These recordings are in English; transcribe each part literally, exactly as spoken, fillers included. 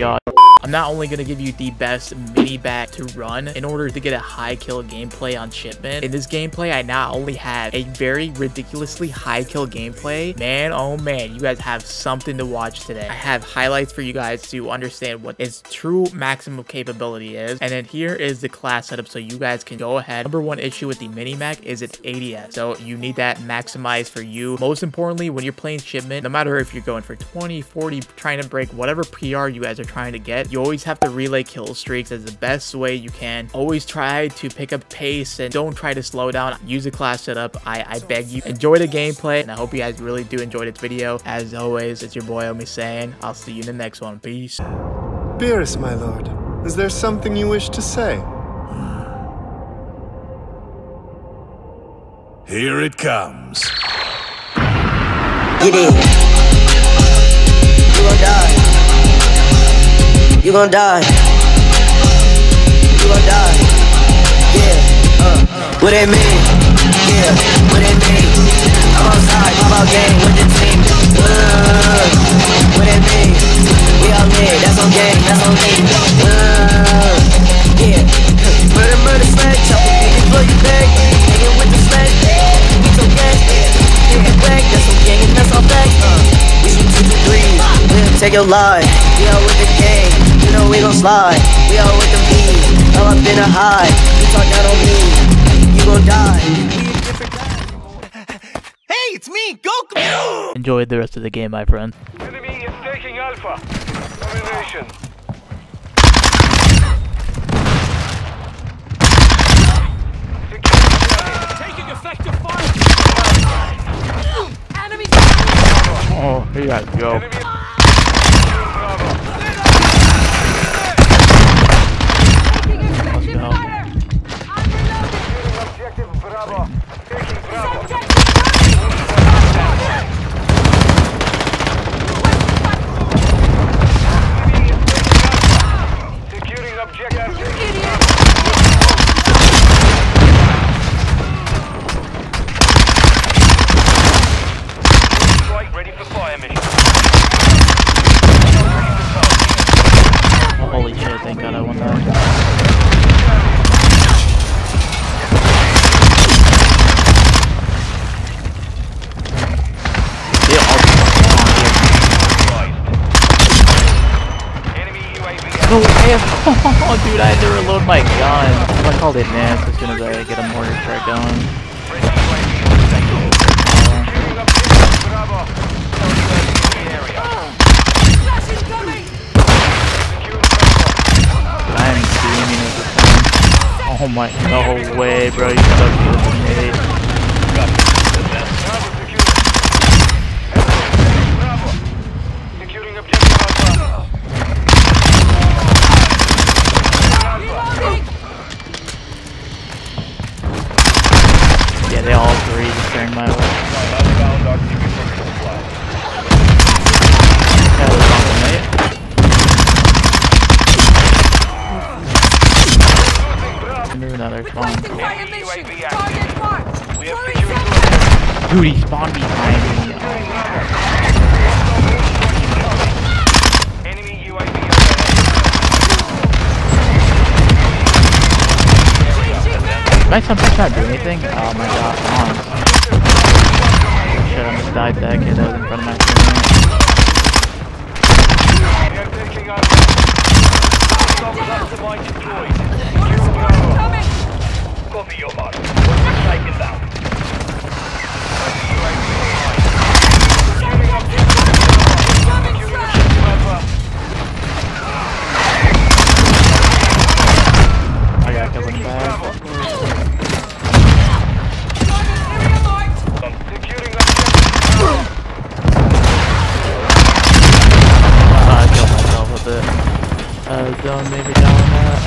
y'all. I'm not only going to give you the best Minibak to run in order to get a high kill gameplay on Shipment. In this gameplay, I not only have a very ridiculously high kill gameplay. Man, oh man, you guys have something to watch today. I have highlights for you guys to understand what its true maximum capability is. And then here is the class setup so you guys can go ahead. Number one issue with the Minibak is its A D S. So you need that maximized for you. Most importantly, when you're playing Shipment, no matter if you're going for twenty, forty, trying to break whatever P R you guys are trying to get, you always have to relay kill streaks as the best way you can. Always try to pick up pace and don't try to slow down. Use the class setup. I, I beg you. Enjoy the gameplay, and I hope you guys really do enjoy this video. As always, it's your boy Omi Saiyan. I'll see you in the next one. Peace. Beerus, my lord, is there something you wish to say? Here it comes. Get in. You will die. You gon' die. You gon' die. Yeah. Uh. What it mean? Yeah. What it mean? I'm outside, I'm out game with the team. Uh. What it mean? We all live. That's on game. That's on me. Uh. Yeah. Murder, murder, smack. Chop the niggas for you back. Hanging with the slack. It's okay. Get back. That's on game. That's on back. Uh. We shoot two to three. Live, take your life. We all with the game. You know we gon' slide, we all with the beat. I'm up in a high, you talk out on me, you gon' die. Hey, it's me, Goku! Enjoy the rest of the game, my friend. Enemy is taking Alpha. Domination. Taking effective fire. Enemy. Oh, here you go. Oh, dude, I had to reload my gun. If I called it Nance as soon as I get a mortar strike going. Uh, I am screaming at this time. Oh my, no way, bro, you suck with me. They all three just during my way. Yeah, move another spawn. Dude, he spawned behind me. Did my sometimes not do anything? Oh my god, come on. Shit, I almost died to that kid that was in front of my team. Copy your mark. Taken down. I got killed in the back. Done, maybe down that.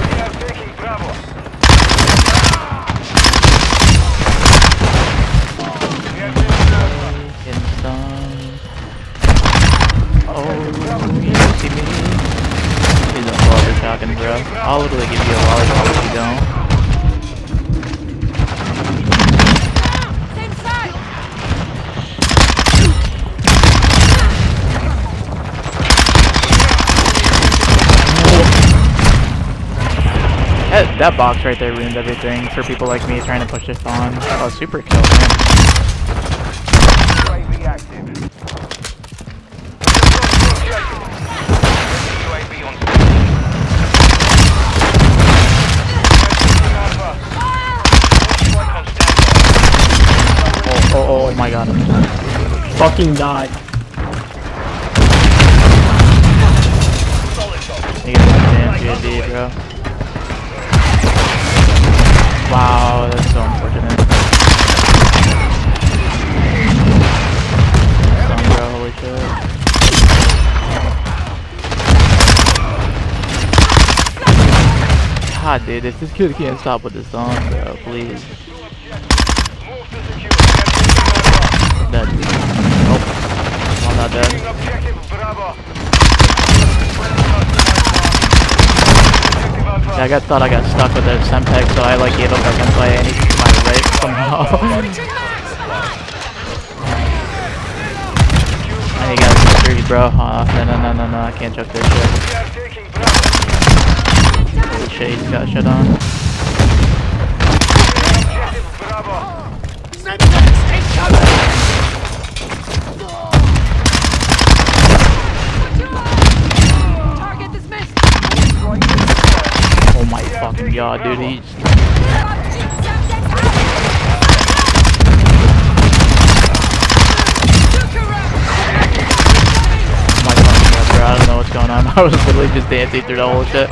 We are taking Bravo. We are taking Bravo. Oh, you see me? Please don't fall over talking, bro. I'll literally give you a lollipop if you don't. Same side. That box right there ruined everything for people like me trying to push this on. Oh, super kill, man. Oh, oh, oh my god. Fucking died. G G, bro. Wow, that's so unfortunate. That's dumb, bro, holy shit. God, dude, if this kid can't stop with this song, bro, please. Dead. Nope. I'm not dead. Yeah, I got, thought I got stuck with their Sempeg, so I like gave up my gameplay and he took my leg somehow. I ain't got three, bro. Uh, no, no, no, no, no, I can't jump this shit. Holy shit, he's got shit on. Fucking god, dude, he's... Oh my fucking god, bro, I don't know what's going on. I was literally just dancing through the whole shit.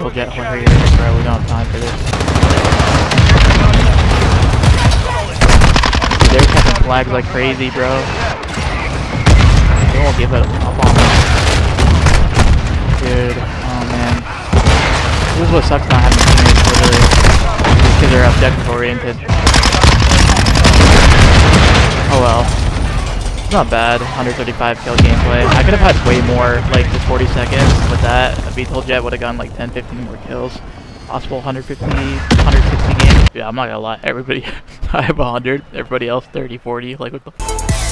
We'll get one here, bro. We don't have time for this. Dude, they're catching flags like crazy, bro. They won't give it up on us. Dude, oh man. This is what sucks not having teammates, literally. These kids are objective oriented. Oh well. It's not bad. one thirty-five kill gameplay. I could have had way more, like, just forty seconds with that. A V TOL jet would have gotten like ten, fifteen more kills. Possible one fifty, one sixty games. Yeah, I'm not gonna lie. Everybody, I have one hundred. Everybody else, thirty, forty. Like, what the f***?